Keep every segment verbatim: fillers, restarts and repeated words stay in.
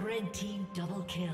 Red team double kill.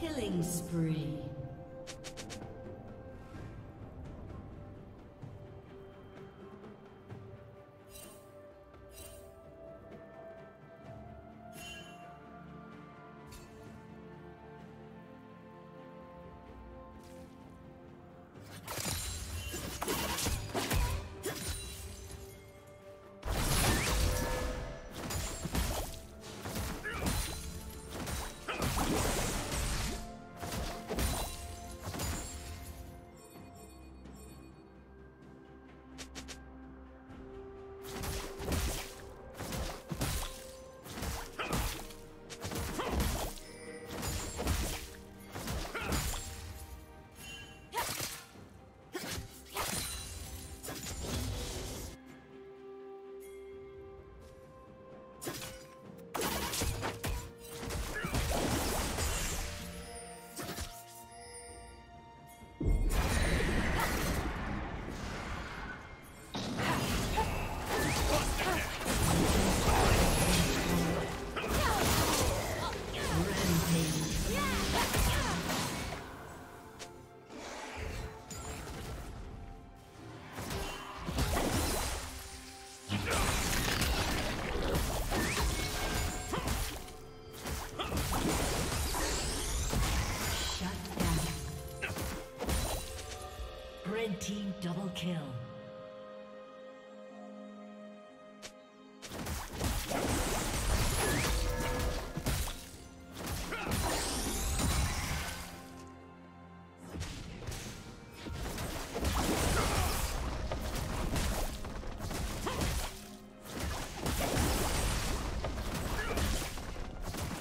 Killing spree. Team double kill.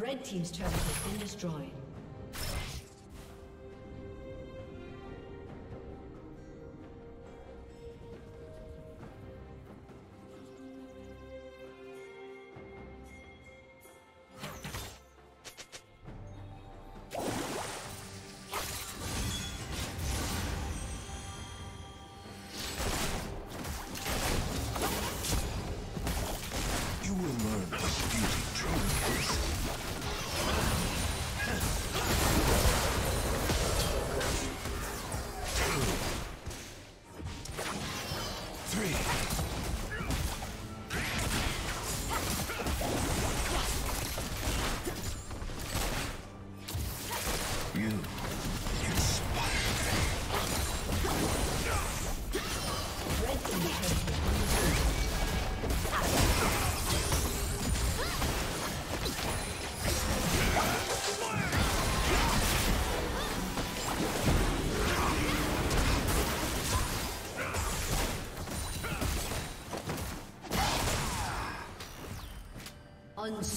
Red team's turret has been destroyed.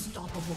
Unstoppable.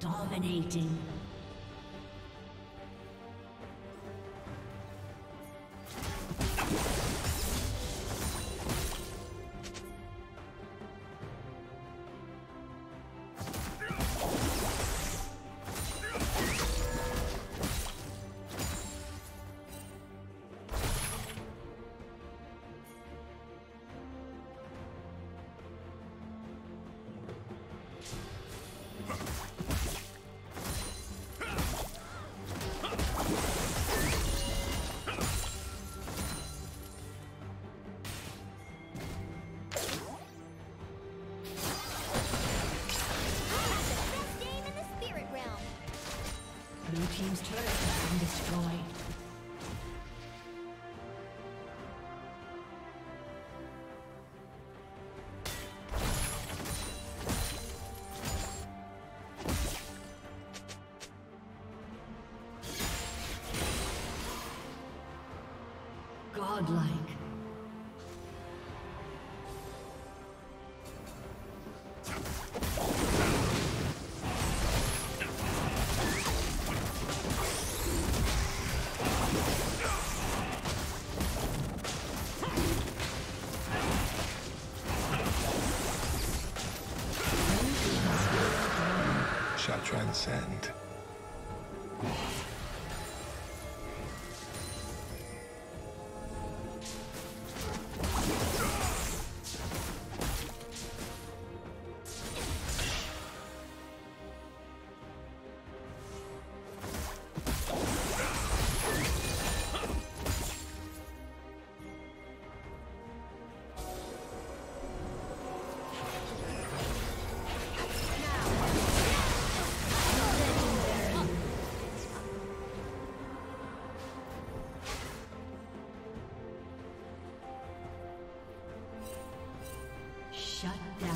Dominating. Blue team's turret has been destroyed. Godlike. Transcend. Shut down.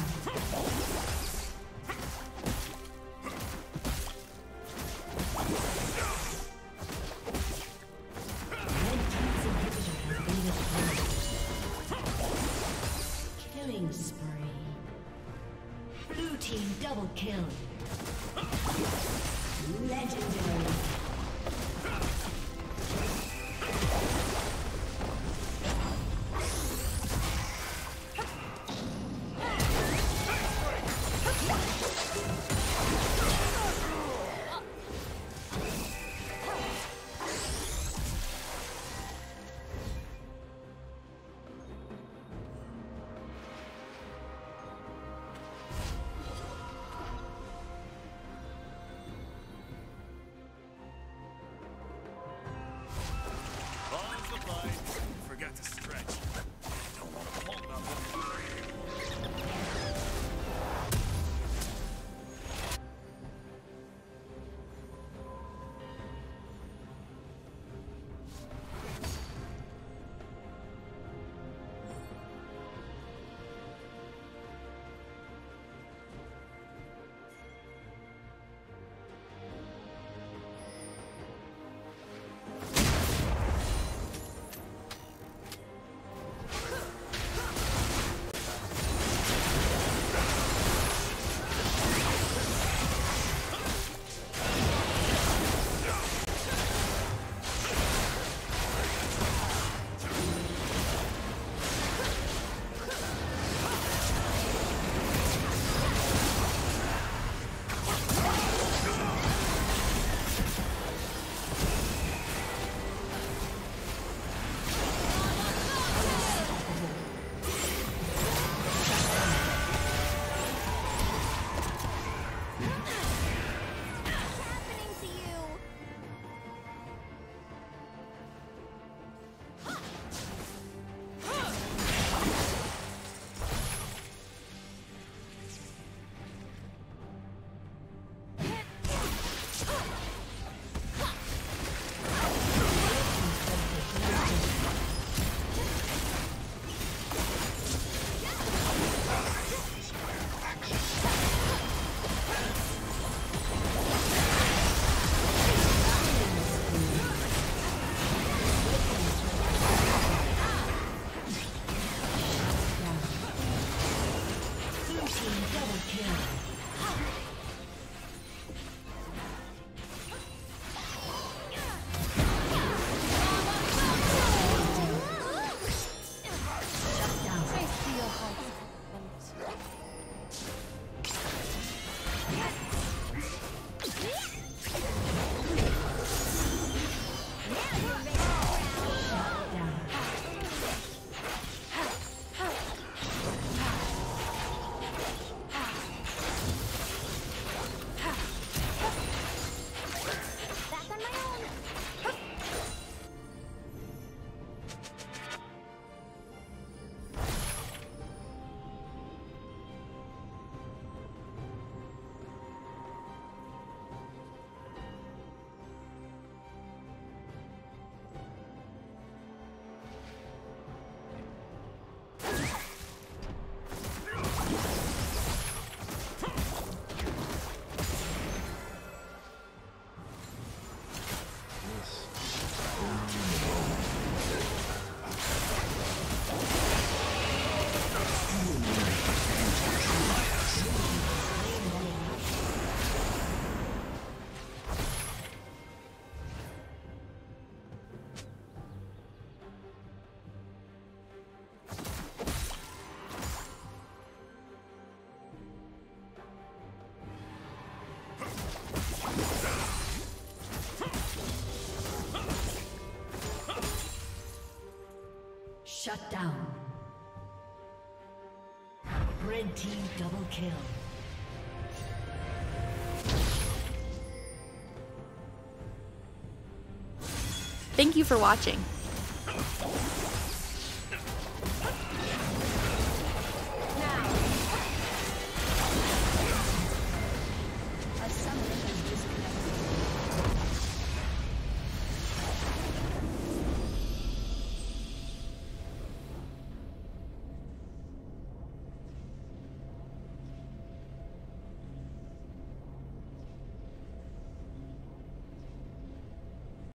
down. Red team double kill. Thank you for watching.